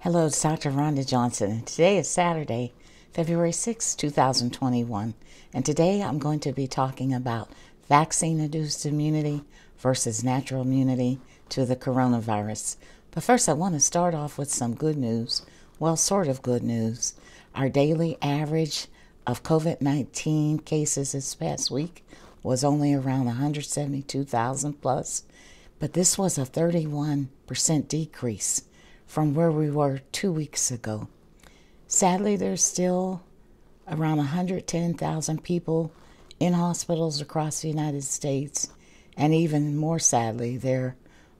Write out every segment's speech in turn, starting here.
Hello, it's Dr. Rhonda Johnson. Today is Saturday, February 6, 2021, and today I'm going to be talking about vaccine-induced immunity versus natural immunity to the coronavirus. But first, I want to start off with some good news, well, sort of good news. Our daily average of COVID-19 cases this past week was only around 172,000 plus, but this was a 31% decrease from where we were 2 weeks ago. Sadly, there's still around 110,000 people in hospitals across the United States, and even more sadly, there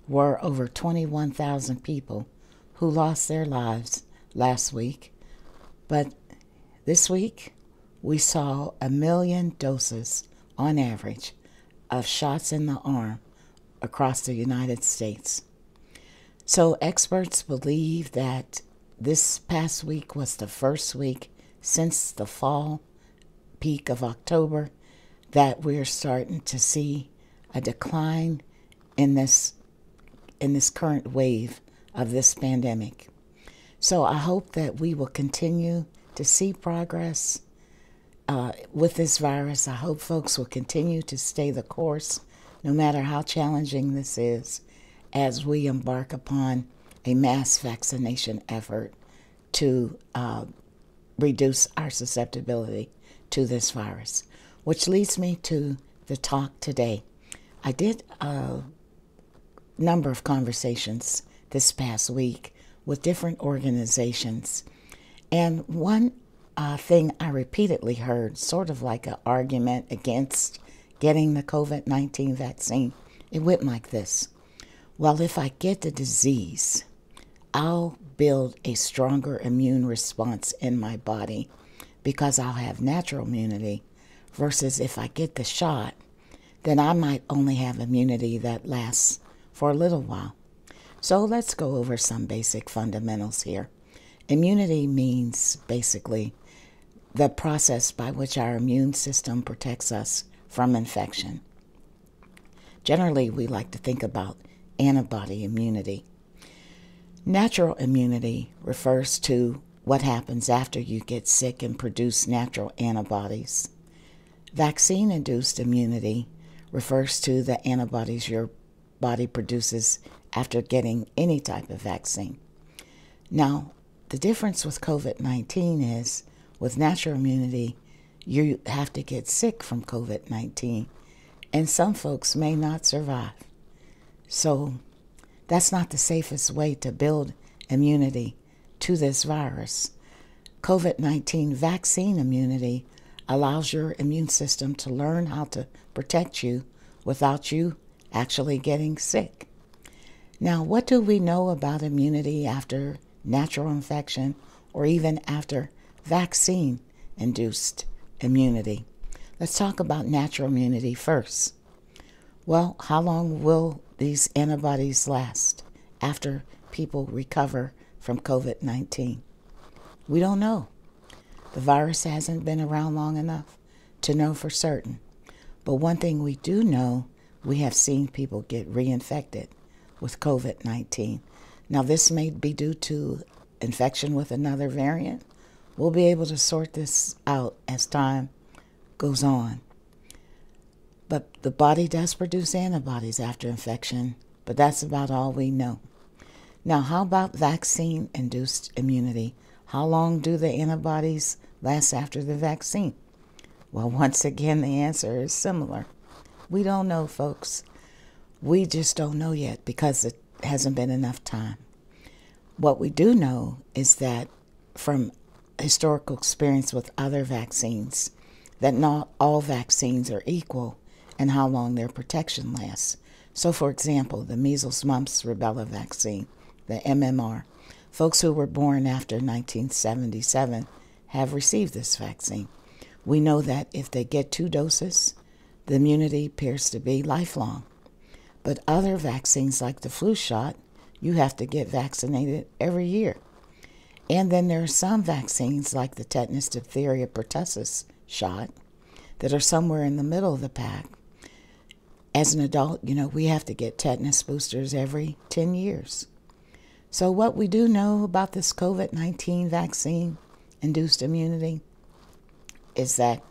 were over 21,000 people who lost their lives last week. But this week, we saw 1 million doses on average of shots in the arm across the United States. So experts believe that this past week was the first week since the fall peak of October that we're starting to see a decline in this current wave of this pandemic. So I hope that we will continue to see progress with this virus. I hope folks will continue to stay the course, no matter how challenging this is, as we embark upon a mass vaccination effort to reduce our susceptibility to this virus. Which leads me to the talk today. I did a number of conversations this past week with different organizations, and one thing I repeatedly heard, sort of like an argument against getting the COVID-19 vaccine, it went like this. Well, if I get the disease, I'll build a stronger immune response in my body because I'll have natural immunity, versus if I get the shot, then I might only have immunity that lasts for a little while. So let's go over some basic fundamentals here. Immunity means basically the process by which our immune system protects us from infection. Generally, we like to think about antibody immunity. Natural immunity refers to what happens after you get sick and produce natural antibodies. Vaccine-induced immunity refers to the antibodies your body produces after getting any type of vaccine. Now, the difference with COVID-19 is, with natural immunity, you have to get sick from COVID-19, and some folks may not survive. So that's not the safest way to build immunity to this virus. COVID-19 vaccine immunity allows your immune system to learn how to protect you without you actually getting sick. Now, what do we know about immunity after natural infection or even after vaccine-induced immunity? Let's talk about natural immunity first. Well, how long will these antibodies last after people recover from COVID-19? We don't know. The virus hasn't been around long enough to know for certain. But one thing we do know, we have seen people get reinfected with COVID-19. Now, this may be due to infection with another variant. We'll be able to sort this out as time goes on. But the body does produce antibodies after infection, but that's about all we know. Now, how about vaccine-induced immunity? How long do the antibodies last after the vaccine? Well, once again, the answer is similar. We don't know, folks. We just don't know yet because it hasn't been enough time. What we do know is that from historical experience with other vaccines, that not all vaccines are equal and how long their protection lasts. So, for example, the measles, mumps, rubella vaccine, the MMR, folks who were born after 1977 have received this vaccine. We know that if they get 2 doses, the immunity appears to be lifelong. But other vaccines like the flu shot, you have to get vaccinated every year. And then there are some vaccines like the tetanus, diphtheria, pertussis shot that are somewhere in the middle of the pack. As an adult, you know, we have to get tetanus boosters every 10 years. So what we do know about this COVID-19 vaccine-induced immunity is that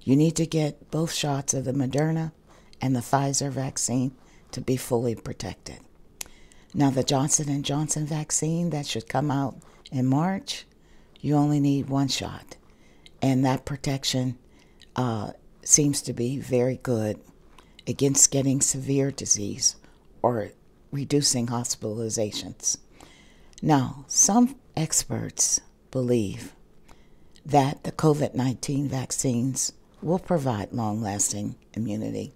you need to get both shots of the Moderna and the Pfizer vaccine to be fully protected. Now, the Johnson and Johnson vaccine that should come out in March, you only need one shot. And that protection seems to be very good against getting severe disease or reducing hospitalizations. Now, some experts believe that the COVID-19 vaccines will provide long-lasting immunity.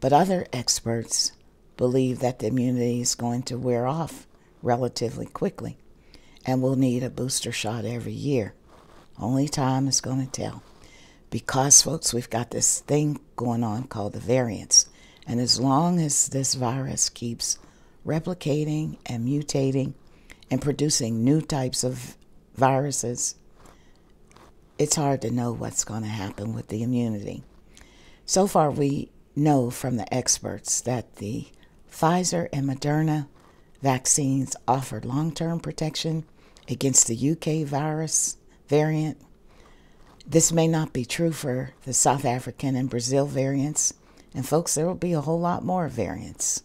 But other experts believe that the immunity is going to wear off relatively quickly and we'll need a booster shot every year. Only time is going to tell. Because, folks, we've got this thing going on called the variants. And as long as this virus keeps replicating and mutating and producing new types of viruses, it's hard to know what's going to happen with the immunity. So far, we know from the experts that the Pfizer and Moderna vaccines offer long-term protection against the UK virus variant. This may not be true for the South African and Brazil variants. And folks, there will be a whole lot more variants.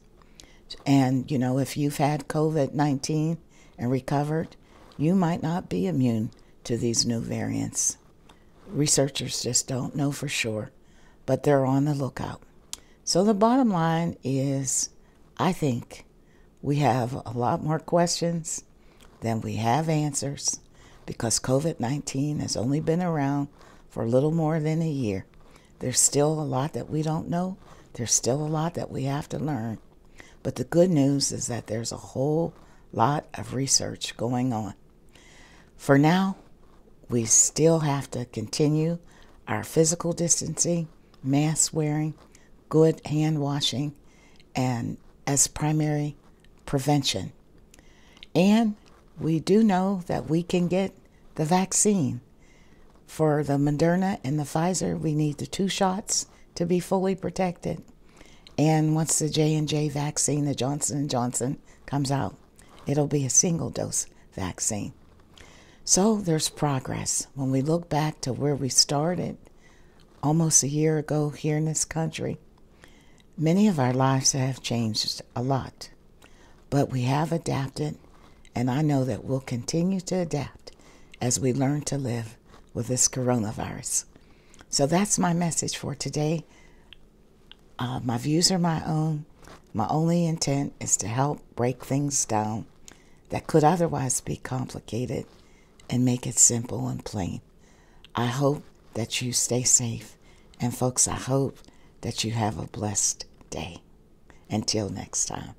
And, you know, if you've had COVID-19 and recovered, you might not be immune to these new variants. Researchers just don't know for sure, but they're on the lookout. So the bottom line is, I think we have a lot more questions than we have answers because COVID-19 has only been around for a little more than a year. There's still a lot that we don't know. There's still a lot that we have to learn. But the good news is that there's a whole lot of research going on. For now, we still have to continue our physical distancing, mask wearing, good hand washing, and as primary prevention. And we do know that we can get the vaccine. For the Moderna and the Pfizer, we need the two shots to be fully protected. And once the J&J vaccine, the Johnson and Johnson, comes out, it'll be a single-dose vaccine. So there's progress. When we look back to where we started almost a year ago here in this country, many of our lives have changed a lot. But we have adapted, and I know that we'll continue to adapt as we learn to live with this coronavirus. So that's my message for today. My views are my own. My only intent is to help break things down that could otherwise be complicated and make it simple and plain. I hope that you stay safe. And folks, I hope that you have a blessed day. Until next time.